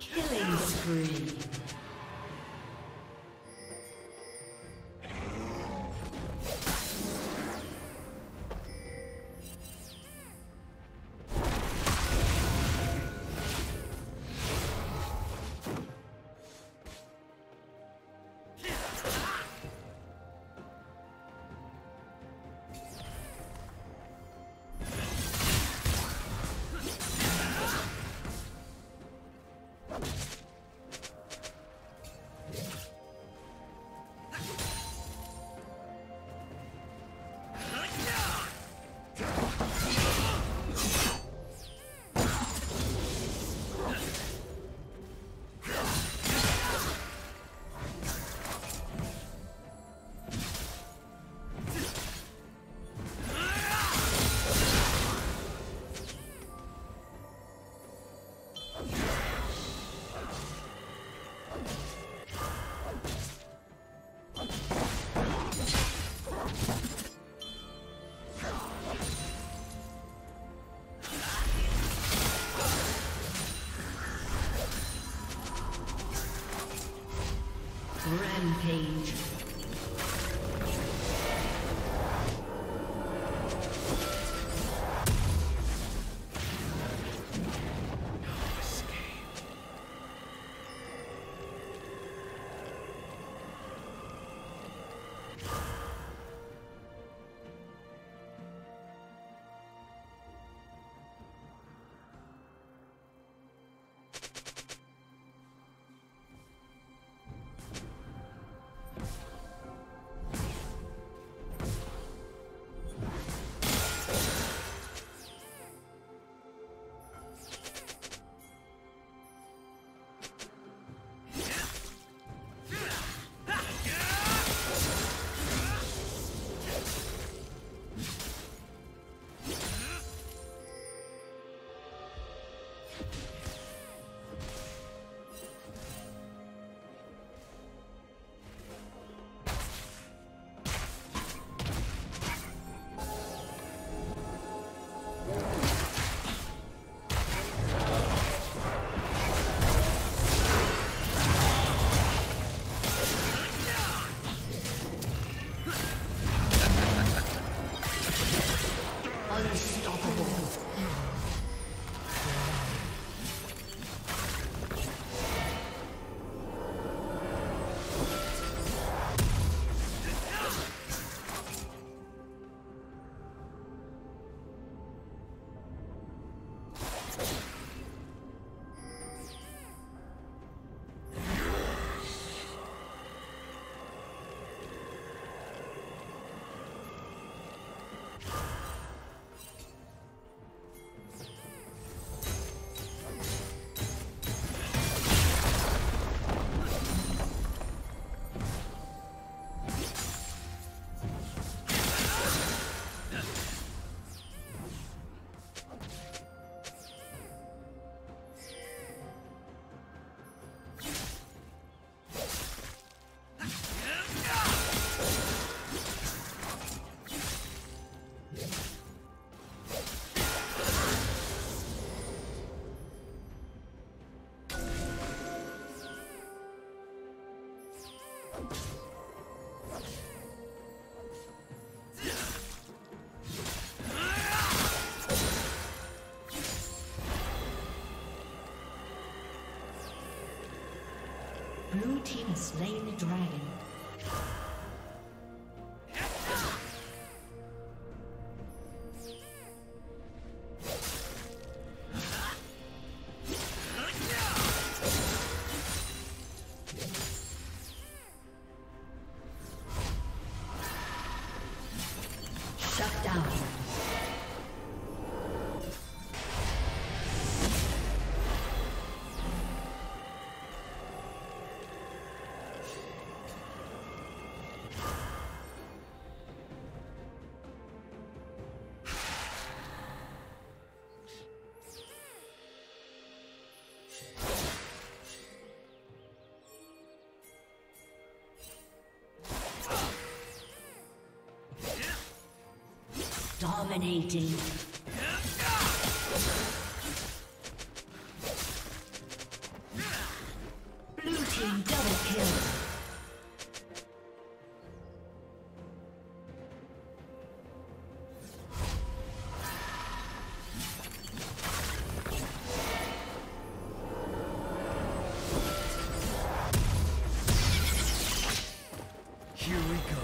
Killing spree. Rampage. Blue team has slain the dragon. Dominating. Blue team double kill. Here we go.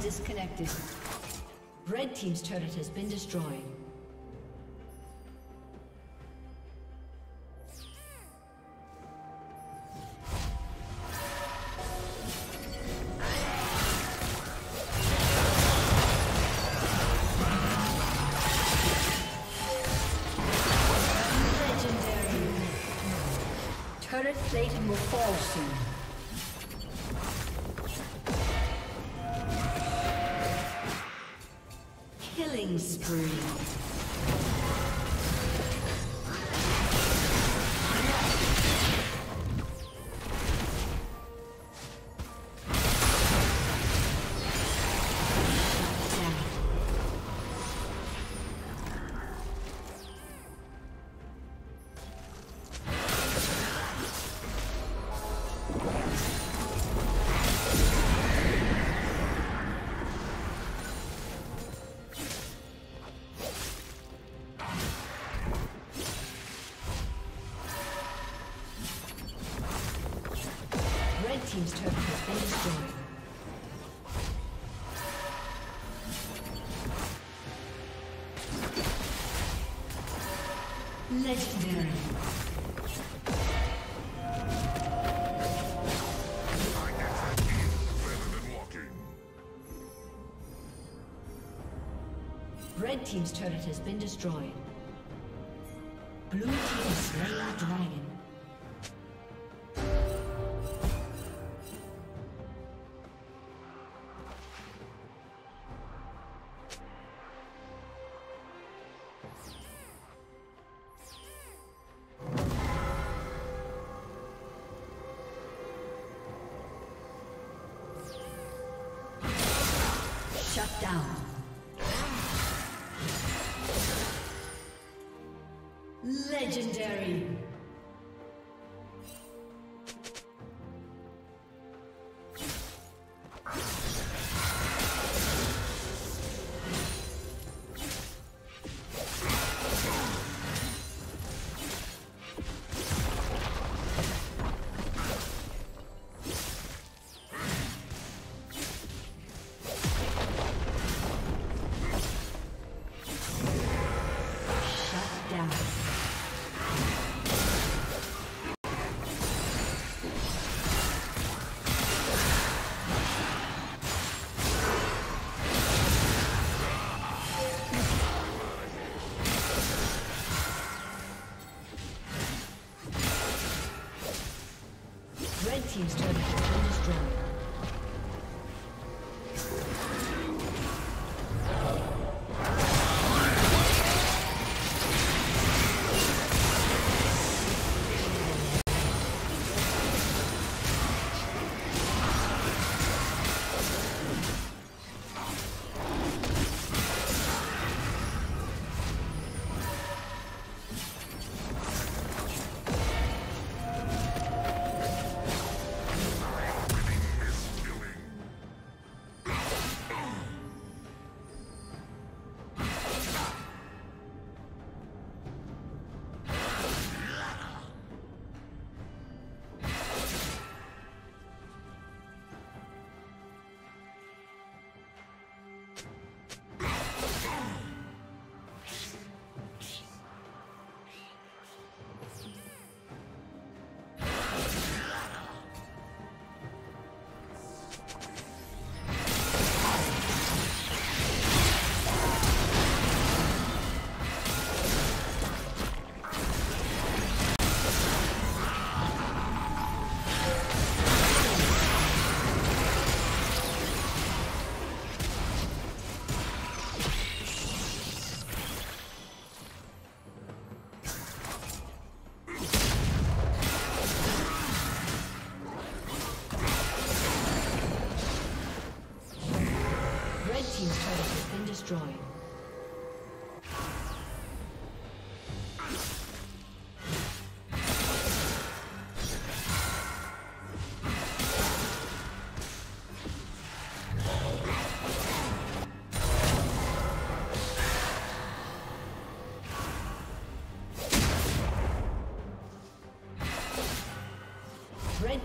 Disconnected. Red team's turret has been destroyed. Legendary. Turret plating will fall soon. Spree. Legendary. Red team's turret has been destroyed. Blue team slain the dragon. Legendary. Team's turret has been destroyed. Red